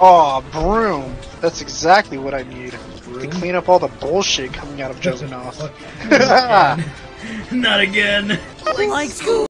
Aw, oh, broom. That's exactly what I need to clean up all the bullshit coming out of Juggernaut. Not again. Not again. Like school.